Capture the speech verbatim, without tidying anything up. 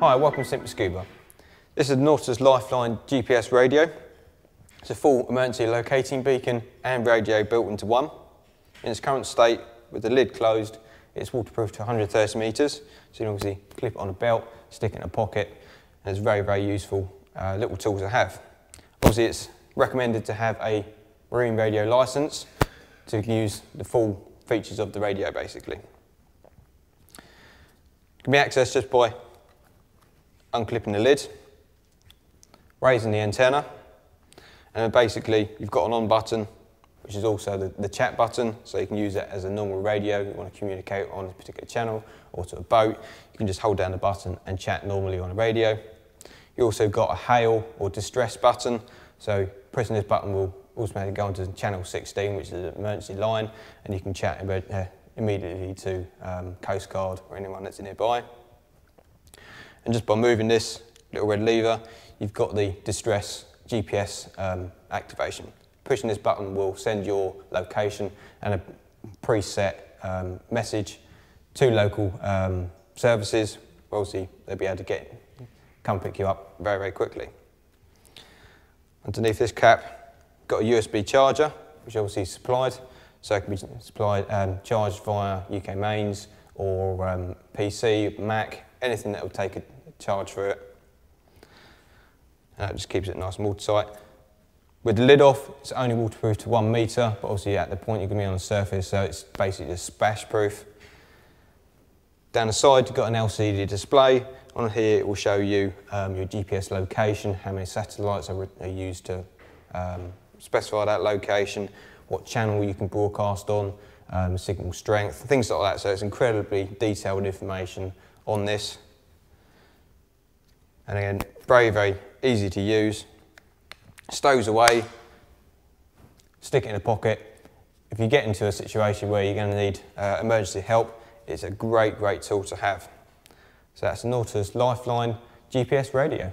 Hi, welcome to Simply Scuba. This is the Nautilus Lifeline G P S radio. It's a full emergency locating beacon and radio built into one. In its current state, with the lid closed, it's waterproof to one hundred thirty metres, so you can obviously clip it on a belt, stick it in a pocket, and it's very, very useful uh, little tool to have. Obviously, it's recommended to have a marine radio licence to use the full features of the radio, basically. It can be accessed just by unclipping the lid, raising the antenna, and then basically you've got an on button, which is also the, the chat button, so you can use it as a normal radio. You want to communicate on a particular channel or to a boat, you can just hold down the button and chat normally on a radio. You also got a hail or distress button, so pressing this button will automatically go onto channel sixteen, which is an emergency line, and you can chat uh, immediately to um, Coast Guard or anyone that's nearby. And just by moving this little red lever, you've got the distress G P S um, activation. Pushing this button will send your location and a preset um, message to local um, services. Obviously, they'll be able to get come pick you up very, very quickly. Underneath this cap, got a U S B charger, which obviously is supplied, so it can be supplied um, charged via U K mains or um, P C, Mac, anything that will take a charge for it. And that just keeps it nice and watertight. With the lid off, it's only waterproof to one metre, but obviously at the point you're going to be on the surface, so it's basically just splash proof. Down the side, you've got an L C D display. On here, it will show you um, your G P S location, how many satellites are, are used to um, specify that location, what channel you can broadcast on, um, signal strength, things like that. So it's incredibly detailed information on this. And again, very, very easy to use. Stows away, stick it in a pocket. If you get into a situation where you're going to need uh, emergency help, it's a great, great tool to have. So that's the Nautilus Lifeline G P S radio.